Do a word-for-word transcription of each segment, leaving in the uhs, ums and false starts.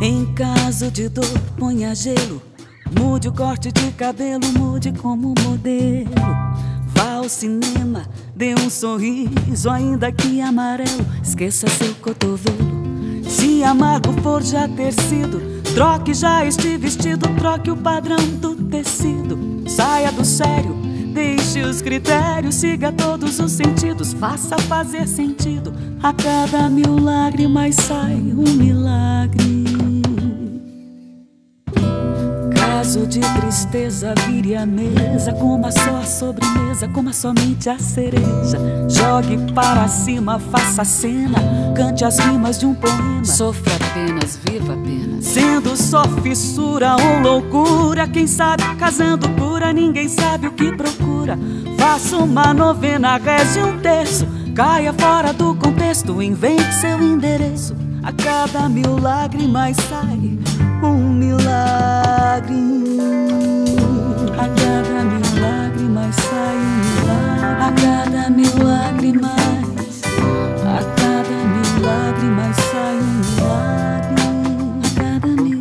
Em caso de dor, ponha gelo, mude o corte de cabelo, mude como modelo. Vá ao cinema, dê um sorriso, ainda que amarelo, esqueça seu cotovelo. Se amargo for já ter sido, troque já este vestido, troque o padrão do tecido. Saia do sério, deixe os critérios, siga todos os sentidos, faça fazer sentido. A cada mil lágrimas sai um milagre. Caso de tristeza, vire a mesa, coma só a sobremesa, coma somente a cereja. Jogue para cima, faça a cena, cante as rimas de um poema. Sofra apenas, viva apenas, sendo só fissura ou loucura. Quem sabe casando cura, ninguém sabe o que procura. Faça uma novena, reze um terço, caia fora do contexto, invente seu endereço. A cada mil lágrimas sai um milagre. A cada mil lágrimas sai um milagre. A cada mil lágrimas, a cada mil lágrimas sai um milagre. A cada mil,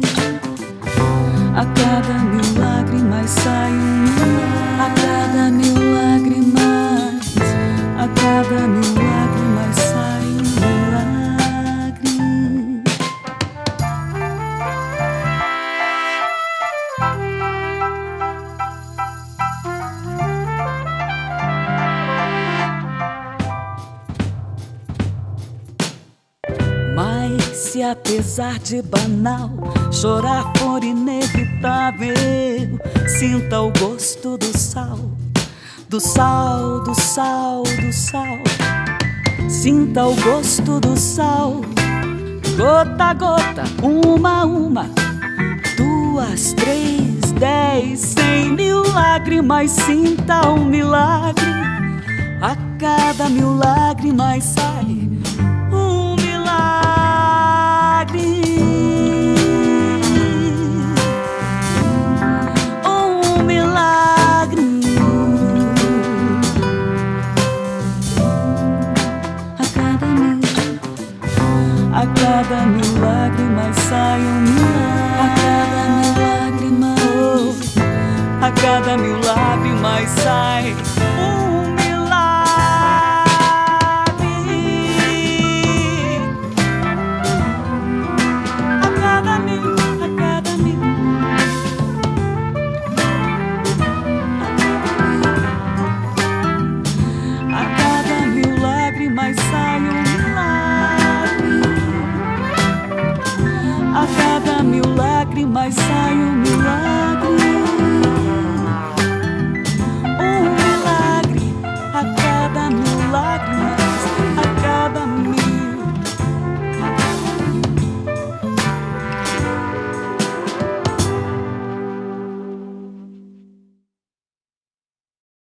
a cada mil lágrimas sai um milagre. A cada mil lágrimas, a cada mil lágrimas sai um milagre. Se apesar de banal, chorar for inevitável, sinta o gosto do sal, do sal, do sal, do sal. Sinta o gosto do sal, gota a gota, uma a uma, duas, três, dez, cem mil lágrimas, sinta um milagre. A cada mil lágrimas sai um milagre. A cada mil lágrimas sai um milagre. A cada mil lágrimas, a cada mil lágrimas sai um milagre. A cada mil, a cada mil, a cada mil lágrimas sai um milagre. A cada mil lágrimas sai